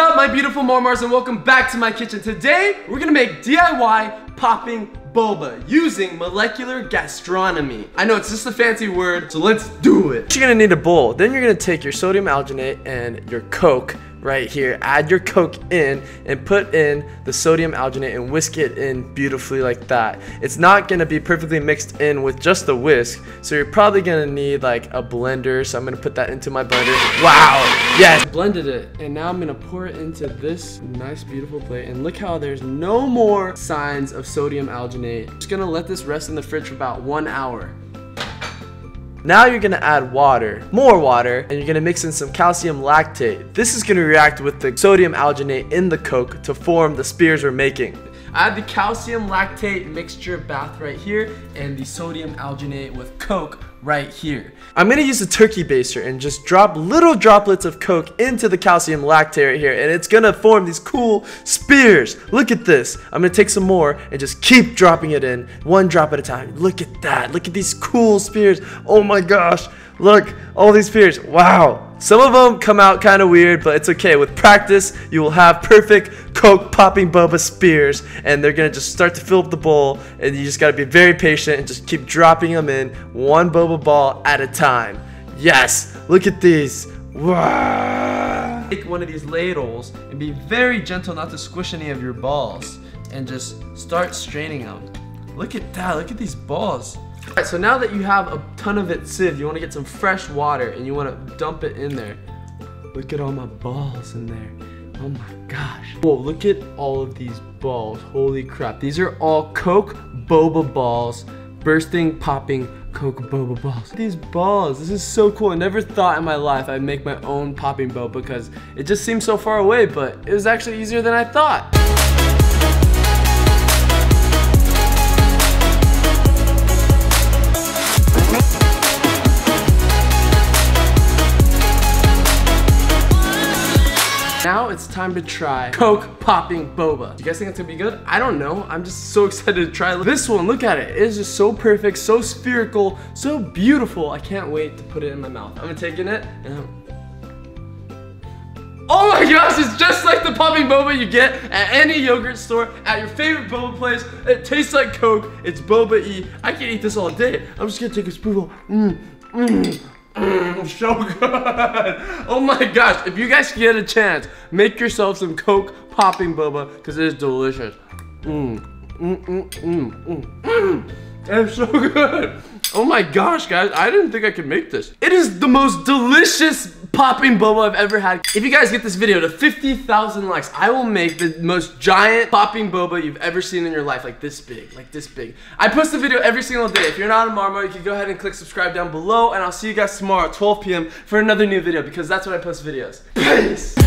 up, my beautiful Mormars, and welcome back to my kitchen. Today, we're gonna make DIY popping boba using molecular gastronomy. I know it's just a fancy word, so let's do it. You're gonna need a bowl. Then you're gonna take your sodium alginate and your Coke right here. Add your Coke in and put in the sodium alginate and whisk it in beautifully like that. It's not gonna be perfectly mixed in with just the whisk, so you're probably gonna need like a blender, so I'm gonna put that into my blender. Wow, yes! Blended it, and now I'm gonna pour it into this nice beautiful plate, and look how there's no more signs of sodium alginate. I'm just gonna let this rest in the fridge for about 1 hour. Now you're gonna add water, more water, and you're gonna mix in some calcium lactate. This is gonna react with the sodium alginate in the Coke to form the spears we're making. I have the calcium lactate mixture bath right here and the sodium alginate with Coke right here. I'm gonna use a turkey baster and just drop little droplets of Coke into the calcium lactate right here, and it's gonna form these cool spears. Look at this. I'm gonna take some more and just keep dropping it in, one drop at a time. Look at that. Look at these cool spears. Oh my gosh. Look, all these spears. Wow. Some of them come out kind of weird, but it's okay. With practice, you will have perfect Coke popping boba spears, and they're gonna just start to fill up the bowl, and you just gotta be very patient and just keep dropping them in, one boba ball at a time. Yes, look at these. Wow. Take one of these ladles and be very gentle not to squish any of your balls, and just start straining them. Look at that, look at these balls. Alright, so now that you have a ton of it sieved, you want to get some fresh water and you want to dump it in there. Look at all my balls in there. Oh my gosh. Whoa, look at all of these balls. Holy crap. These are all Coke boba balls. Bursting, popping Coke boba balls. These balls, this is so cool. I never thought in my life I'd make my own popping boba because it just seemed so far away, but it was actually easier than I thought. Now it's time to try Coke popping boba. Do you guys think it's gonna be good? I don't know. I'm just so excited to try this one. Look at it. It is just so perfect, so spherical, so beautiful. I can't wait to put it in my mouth. I'm taking it and oh my gosh, it's just like the popping boba you get at any yogurt store, at your favorite boba place. It tastes like Coke. It's boba-y. I can eat this all day. I'm just gonna take a spoonful. So good. Oh my gosh, if you guys get a chance, make yourself some Coke popping boba because it is delicious. It's so good. Oh my gosh, guys, I didn't think I could make this. It is the most delicious popping boba I've ever had. If you guys get this video to 50,000 likes, I will make the most giant popping boba you've ever seen in your life, like this big, like this big. I post a video every single day. If you're not a Marmar, you can go ahead and click subscribe down below, and I'll see you guys tomorrow at 12 p.m. for another new video because that's when I post videos. Peace!